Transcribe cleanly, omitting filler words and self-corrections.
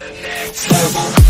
The next level.